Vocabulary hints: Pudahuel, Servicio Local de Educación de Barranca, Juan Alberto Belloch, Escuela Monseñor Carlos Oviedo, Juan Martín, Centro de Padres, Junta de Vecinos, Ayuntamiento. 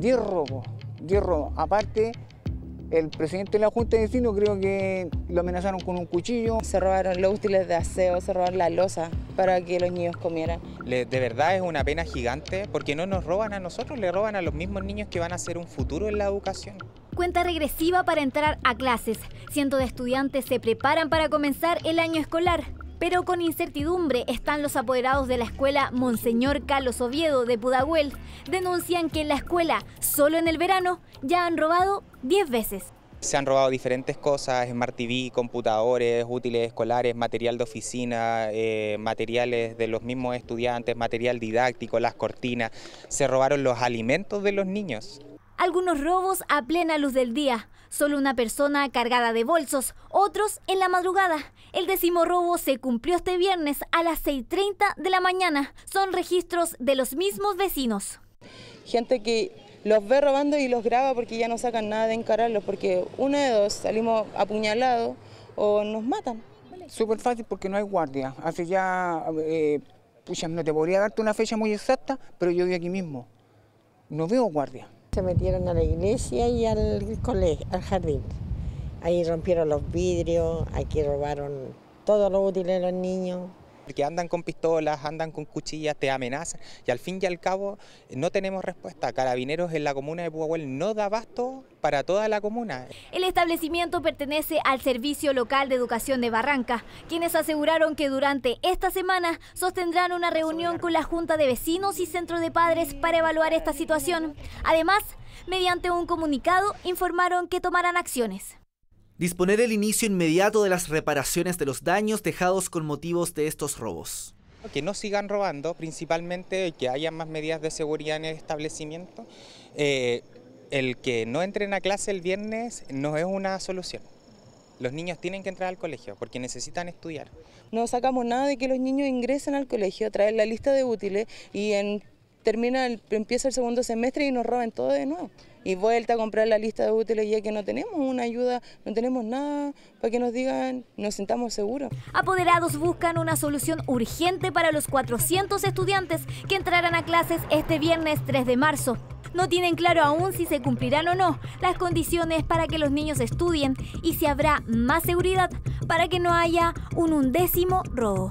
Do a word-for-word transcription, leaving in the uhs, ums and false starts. diez robos, diez robos. Aparte, el presidente de la Junta de Vecinos creo que lo amenazaron con un cuchillo. Se robaron los útiles de aseo, se robaron la loza para que los niños comieran. De verdad es una pena gigante porque no nos roban a nosotros, le roban a los mismos niños que van a ser un futuro en la educación. Cuenta regresiva para entrar a clases. Cientos de estudiantes se preparan para comenzar el año escolar. Pero con incertidumbre están los apoderados de la escuela Monseñor Carlos Oviedo de Pudahuel. Denuncian que en la escuela, solo en el verano, ya han robado diez veces. Se han robado diferentes cosas, Smart T V, computadores, útiles escolares, material de oficina, eh, materiales de los mismos estudiantes, material didáctico, las cortinas. Se robaron los alimentos de los niños. Algunos robos a plena luz del día, solo una persona cargada de bolsos, otros en la madrugada. El décimo robo se cumplió este viernes a las seis y media de la mañana. Son registros de los mismos vecinos. Gente que los ve robando y los graba porque ya no sacan nada de encararlos, porque una de dos, salimos apuñalados o nos matan. Súper fácil porque no hay guardia. Hace ya, eh, pucha, no te podría darte una fecha muy exacta, pero yo vivo aquí mismo. No veo guardia. Se metieron a la iglesia y al colegio, al jardín. Ahí rompieron los vidrios, aquí robaron todo lo útil de los niños. Porque andan con pistolas, andan con cuchillas, te amenazan y al fin y al cabo no tenemos respuesta. Carabineros en la comuna de Pudahuel no da abasto para toda la comuna. El establecimiento pertenece al Servicio Local de Educación de Barranca, quienes aseguraron que durante esta semana sostendrán una reunión con la Junta de Vecinos y Centro de Padres para evaluar esta situación. Además, mediante un comunicado informaron que tomarán acciones. Disponer el inicio inmediato de las reparaciones de los daños dejados con motivos de estos robos. Que no sigan robando, principalmente que haya más medidas de seguridad en el establecimiento. Eh, el que no entren a clase el viernes no es una solución. Los niños tienen que entrar al colegio porque necesitan estudiar. No sacamos nada de que los niños ingresen al colegio, traen la lista de útiles y en, termina el, empieza el segundo semestre y nos roban todo de nuevo. Y vuelta a comprar la lista de útiles ya que no tenemos una ayuda, no tenemos nada para que nos digan, nos sentamos seguros. Apoderados buscan una solución urgente para los cuatrocientos estudiantes que entrarán a clases este viernes tres de marzo. No tienen claro aún si se cumplirán o no las condiciones para que los niños estudien y si habrá más seguridad para que no haya un undécimo robo.